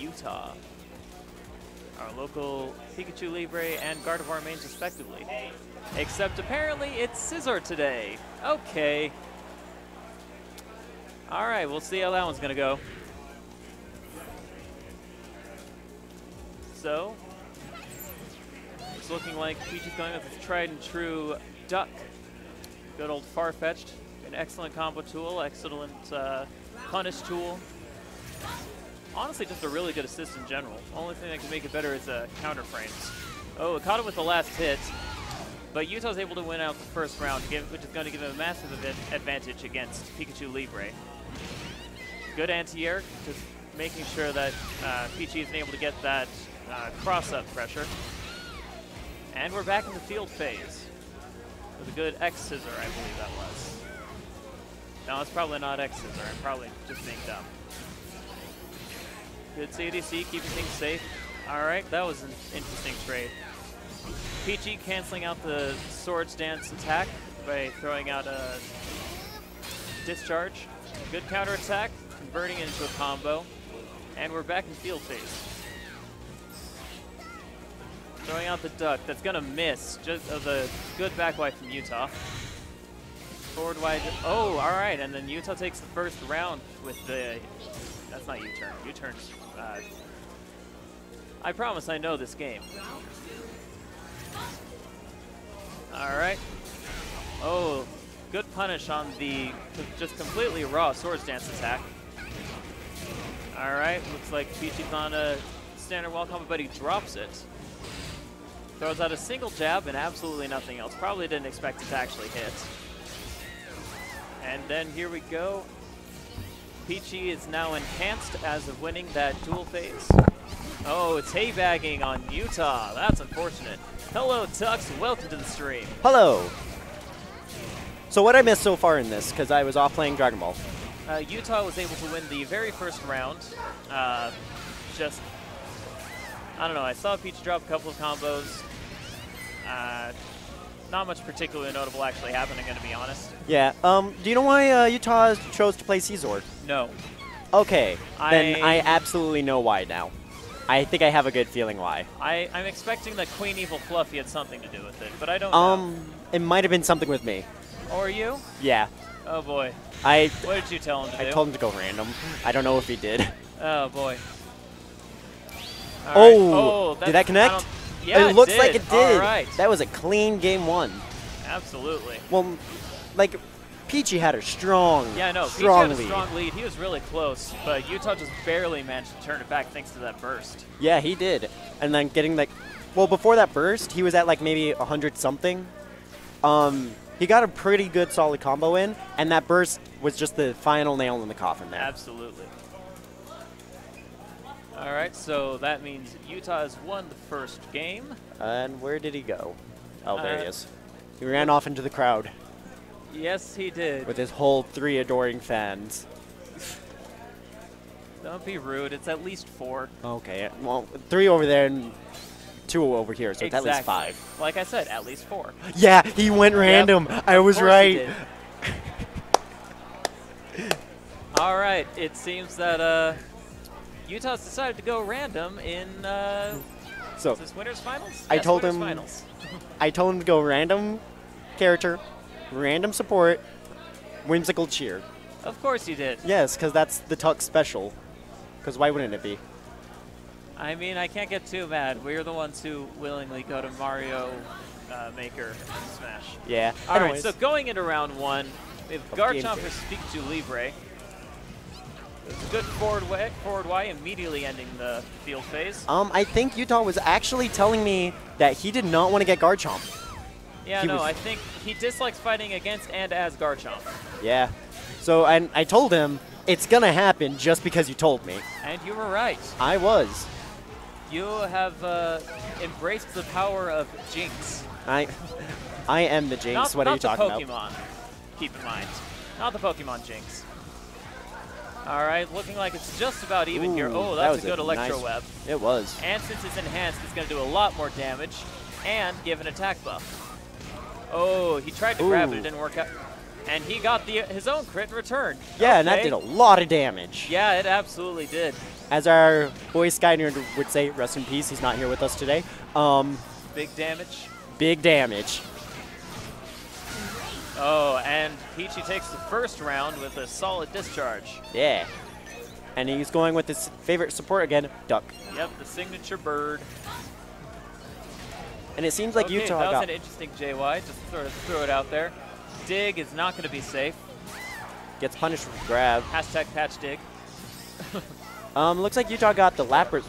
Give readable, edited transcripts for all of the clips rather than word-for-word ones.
Utah. Our local Pikachu Libre and Gardevoir mains respectively. Except apparently it's Scizor today. Okay. All right, we'll see how that one's gonna go. So, it's looking like Peachy's going with his tried and true duck. Good old Farfetch'd, an excellent combo tool, excellent punish tool. Honestly, just a really good assist in general. Only thing that can make it better is counter frames. Oh, it caught him with the last hit, but Utah's able to win out the first round, which is going to give him a massive advantage against Pikachu Libre. Good anti-air, just making sure that Peachy isn't able to get that cross-up pressure. And we're back in the field phase with a good X-Scissor, I believe that was. No, it's probably not X-Scissor. I'm probably just being dumb. Good CDC, keeping things safe. All right, that was an interesting trade. Peachy canceling out the Swords Dance attack by throwing out a Discharge. Good counter attack, converting it into a combo. And we're back in field phase. Throwing out the duck. That's going to miss. Just the good back wide from Utah. Forward wide. Oh, all right. And then Utah takes the first round with the... That's not U-Turn. U-Turn's... I promise I know this game. All right. Oh, good punish on the just completely raw Swords Dance attack. All right. Looks like Peachy's on a standard wall combo, but he drops it. Throws out a single jab and absolutely nothing else. Probably didn't expect it to actually hit. And then here we go. Peachy is now enhanced as of winning that dual phase. Oh, it's haybagging on Utah. That's unfortunate. Hello, Tux. Welcome to the stream. Hello. So what I missed so far in this, because I was off playing Dragon Ball. Utah was able to win the very first round. Just, I don't know. I saw Peachy drop a couple of combos. Not much particularly notable actually happened, I'm going to be honest. Yeah. Do you know why Utah chose to play Scizor? No. Okay. Then I absolutely know why now. I think I have a good feeling why. I'm expecting that Queen Evil Fluffy had something to do with it, but I don't know. It might have been something with me. Or you? Yeah. Oh, boy. What did you tell him to do? I told him to go random. I don't know if he did. Oh, boy. All right. Did that connect? Yeah, it looks like it did. All right. That was a clean game one. Absolutely. Well, like, Peachy had a strong, Peachy had a strong lead. He was really close, but Utah just barely managed to turn it back thanks to that burst. Yeah, he did. And then getting, like, well, before that burst, he was at, like, maybe 100-something. He got a pretty good solid combo in, and that burst was just the final nail in the coffin there. Absolutely. All right, so that means Utah has won the first game. And where did he go? Oh, there he is. He ran off into the crowd. Yes, he did. With his whole 3 adoring fans. Don't be rude. It's at least 4. Okay. Well, 3 over there and 2 over here, so exactly. It's at least 5. Like I said, at least 4. Yeah, he went random. Yep. I was right. All right. It seems that... Utah's decided to go random in so this winner's finals? Yes, I told him to go random character, random support, whimsical cheer. Of course you did. Yes, because that's the Tux special. Because why wouldn't it be? I mean, I can't get too mad. We're the ones who willingly go to Mario Maker and Smash. Yeah. All right, so going into round one, we have Garchomp versus Pikachu Libre. Good forward Y, immediately ending the field phase. I think Utah was actually telling me that he did not want to get Garchomp. Yeah, I think he dislikes fighting against and as Garchomp. Yeah. So I told him, it's going to happen just because you told me. And you were right. I was. You have embraced the power of Jinx. I am the Jinx. What are you talking about? Not the Pokemon, keep in mind. Not the Pokemon Jinx. All right, looking like it's just about even here. Oh, that's a good Electroweb. Nice. It was. And since it's enhanced, it's going to do a lot more damage and give an attack buff. Oh, he tried to grab it. It didn't work out. and he got his own crit in return. Yeah, okay. And that did a lot of damage. Yeah, it absolutely did. As our boy Sky Nerd would say, rest in peace, he's not here with us today. Big damage. Big damage. Oh, and Peachy takes the first round with a solid discharge. Yeah. And he's going with his favorite support again, Duck. Yep, the signature bird. And it seems like okay, Utah got... that was an interesting JY, just sort of threw it out there. Dig is not going to be safe. Gets punished with grab. Hashtag patch dig. Looks like Utah got the Lapras,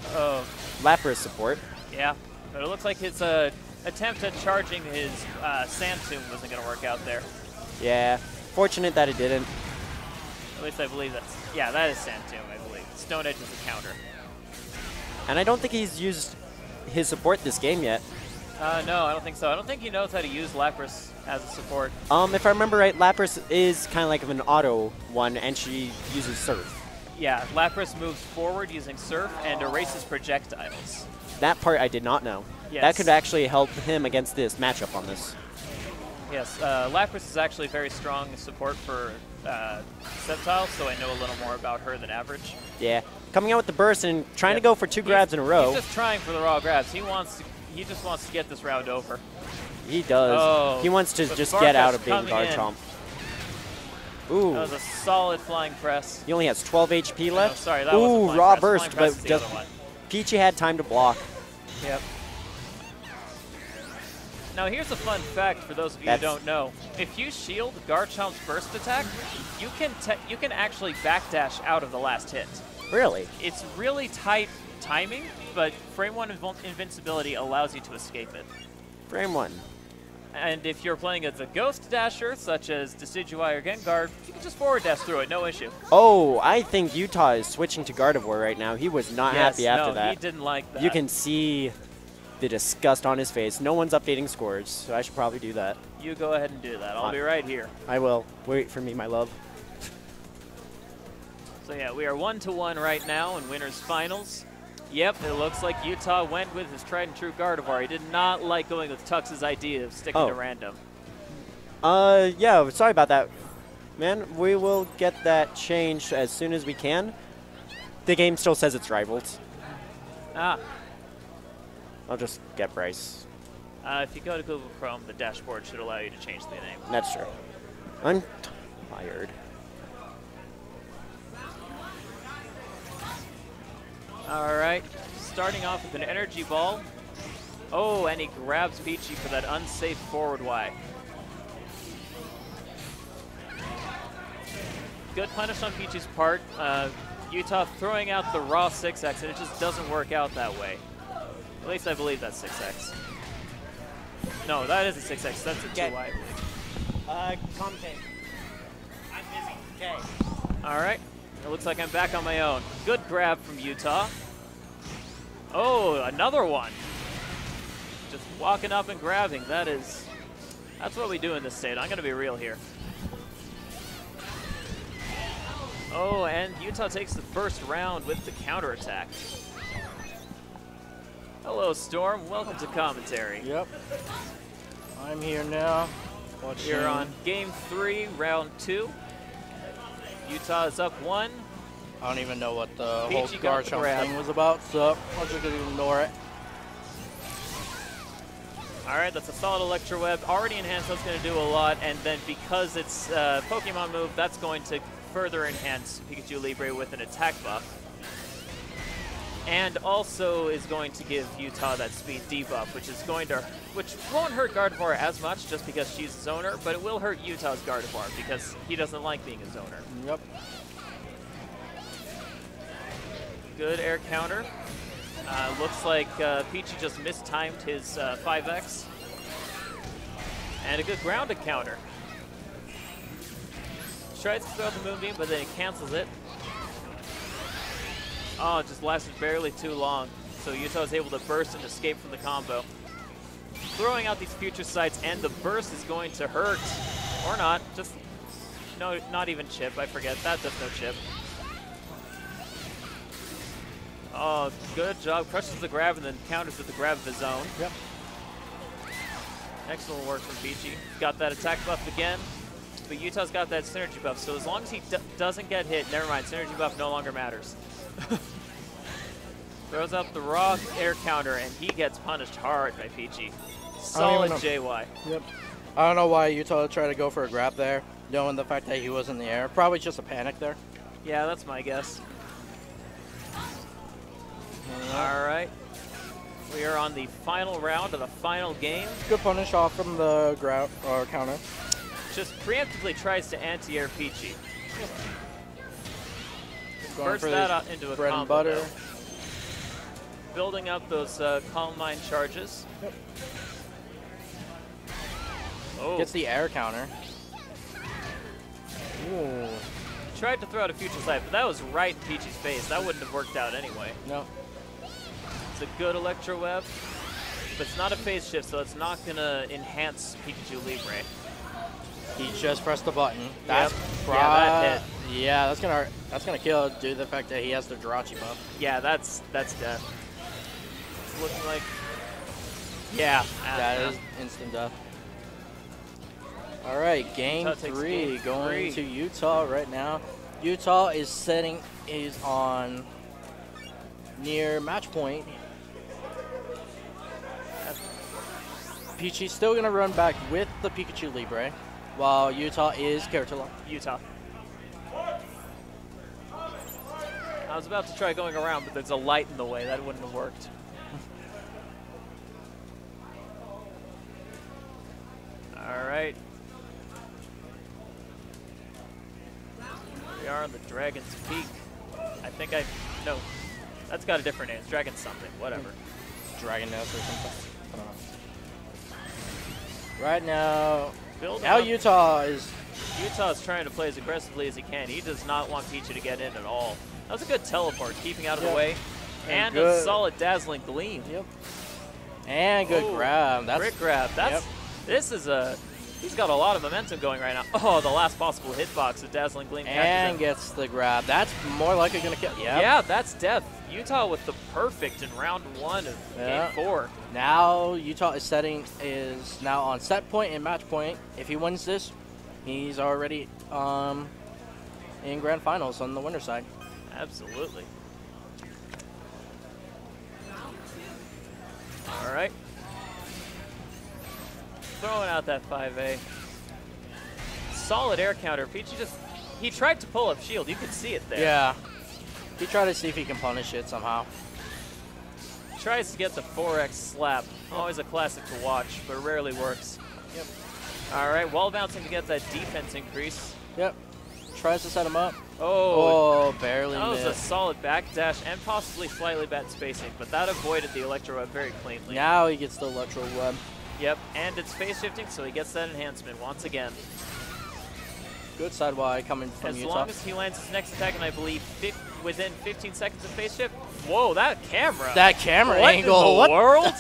Lapras support. Yeah, but it looks like his attempt at charging his Sand Tomb wasn't going to work out there. Yeah, fortunate that it didn't. At least I believe that's... Yeah, that is Sand Tomb, I believe. Stone Edge is a counter. And I don't think he's used his support this game yet. No, I don't think so. I don't think he knows how to use Lapras as a support. If I remember right, Lapras is kind of like an auto one, and she uses Surf. Yeah, Lapras moves forward using Surf and erases projectiles. That part I did not know. Yes. That could actually help him against this matchup on this. Yes, Lapras is actually very strong support for Sceptile, so I know a little more about her than average. Yeah, coming out with the burst and trying to go for two grabs in a row. He's just trying for the raw grabs. He just wants to get this round over. He does. Oh, he wants to just get out of being Garchomp. Ooh. That was a solid flying press. He only has 12 HP left. No, sorry, that was a raw burst, but just Peachy had time to block. Yep. Now here's a fun fact for those of you who don't know. If you shield Garchomp's burst attack, you can actually backdash out of the last hit. Really? It's really tight timing, but Frame 1 invincibility allows you to escape it. Frame 1. And if you're playing as a Ghost Dasher, such as Decidueye or Gengar, you can just forward dash through it, no issue. Oh, I think Utah is switching to Gardevoir right now. He was not happy after that. He didn't like that. You can see the disgust on his face. No one's updating scores, so I should probably do that. You go ahead and do that. I'll be right here. I will. Wait for me, my love. So yeah, we are 1-1 right now in Winners Finals. Yep, it looks like Utah went with his tried and true Gardevoir. He did not like going with Tux's idea of sticking to random. Yeah, sorry about that, man. We will get that changed as soon as we can. The game still says it's rivals. Ah. I'll just get Bryce. If you go to Google Chrome, the dashboard should allow you to change the name. That's true. I'm tired. All right, starting off with an energy ball. Oh, and he grabs Peachy for that unsafe forward Y. Good punish on Peachy's part. Utah throwing out the raw 6X, and it just doesn't work out that way. At least I believe that's 6X. No, that isn't 6X, that's a 2Y, I believe. Content. I'm busy. Okay. All right. It looks like I'm back on my own. Good grab from Utah. Oh, another one. Just walking up and grabbing. That's what we do in this state. I'm going to be real here. Oh, and Utah takes the first round with the counterattack. Hello, Storm. Welcome to commentary. Yep. I'm here now. Watching. You're on game 3, round 2. Utah is up 1. I don't even know what the whole Garchomp thing was about, so I'm just going to ignore it. All right, that's a solid Electroweb. Already enhanced, that's going to do a lot, and then because it's a Pokemon move, that's going to further enhance Pikachu Libre with an attack buff. And also is going to give Utah that speed debuff, which won't hurt Gardevoir as much just because she's his owner, but it will hurt Utah's Gardevoir because he doesn't like being his owner. Yep. Good air counter. Looks like Peachy just mistimed his 5X. And a good grounded counter. Tries to throw out the Moonbeam, but then it cancels it. Oh, it just lasted barely too long, so Utah is able to burst and escape from the combo. Throwing out these future sights, and the burst is going to hurt. Or not, just, no, not even chip, I forget, that does no chip. Oh, good job, crushes the grab and then counters with the grab of his own. Yep. Excellent work from Peachy. Got that attack buff again. but Utah's got that synergy buff, so as long as he doesn't get hit, never mind, synergy buff no longer matters. Throws up the raw air counter, and he gets punished hard by Peachy. Solid JY. Yep. I don't know why Utah tried to go for a grab there, knowing the fact that he was in the air. Probably just a panic there. Yeah, that's my guess. All right. We are on the final round of the final game. Good punish off from the ground or counter. Just preemptively tries to anti-air Peachy. Bursts that out into a bread and butter. Though. Building up those Calm Mind charges. Yep. Oh. Gets the air counter. Ooh. Tried to throw out a Future Sight, but that was right in Peachy's face. That wouldn't have worked out anyway. No. It's a good Electroweb, but it's not a phase shift, so it's not going to enhance Pikachu Libre. He just pressed the button. That's that hit. Yeah, that's gonna kill due to the fact that he has the Jirachi buff. Yeah, that's death. It's looking like that is instant death. All right, game three to Utah right now. Utah is on near match point. Peachy's still gonna run back with the Pikachu Libre. While Utah is character lock. Utah. I was about to try going around, but there's a light in the way. That wouldn't have worked. All right. We are on the Dragon's Peak. I think I... No. That's got a different name. It's Dragon something. Whatever. Dragon Nest or something. I don't know. Right now... Now Utah is trying to play as aggressively as he can. He does not want Peachy to get in at all. That was a good teleport, keeping out of the way. And a solid Dazzling Gleam. Yep. And good grab. That's brick grab. That's this is a he's got a lot of momentum going right now. Oh, the last possible hitbox of Dazzling Gleam. And gets the grab. That's more likely gonna kill. Yeah. Yeah, that's death. Utah with the perfect in round one of game four. Now Utah is now on set point and match point. If he wins this, he's already in grand finals on the winner's side. Absolutely. All right. Throwing out that 5A. Solid air counter. Peachy he tried to pull up shield. You could see it there. Yeah. He tried to see if he can punish it somehow. Tries to get the 4X slap. Always a classic to watch, but rarely works. Yep. All right, wall bouncing to get that defense increase. Yep. Tries to set him up. Oh, barely missed. That was a solid backdash and possibly slightly bad spacing, but that avoided the Electroweb very cleanly. Now he gets the Electroweb. Yep, and it's phase shifting, so he gets that enhancement once again. Good side Y coming from Utah. As long as he lands his next attack, and I believe within 15 seconds of phase shift. Whoa, that camera! That camera angle! What in the world?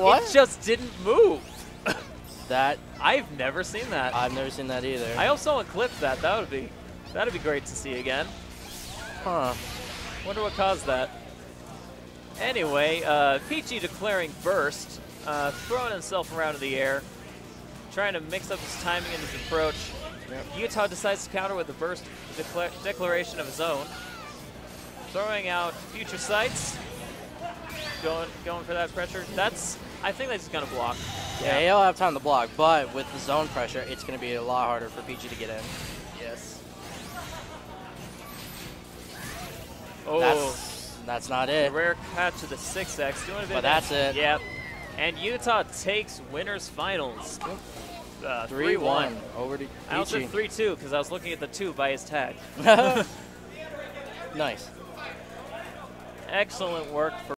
What? It just didn't move. That I've never seen that. I've never seen that either. I also want to clip that. That would be great to see again. Huh? Wonder what caused that. Anyway, Peachy declaring burst, throwing himself around in the air, trying to mix up his timing and his approach. Yep. Utah decides to counter with a burst declaration of his own. Throwing out Future Sights. Going for that pressure. I think that's gonna block. Yeah, he'll have time to block, but with the zone pressure, it's gonna be a lot harder for Peachy to get in. Yes. Oh. That's not it. Rare catch to the 6X. Doing a bit. But that's it. Yep. And Utah takes winner's finals. 3-1 over to Peachy. I also 3-2 because I was looking at the 2 by his tag. Nice. Excellent work for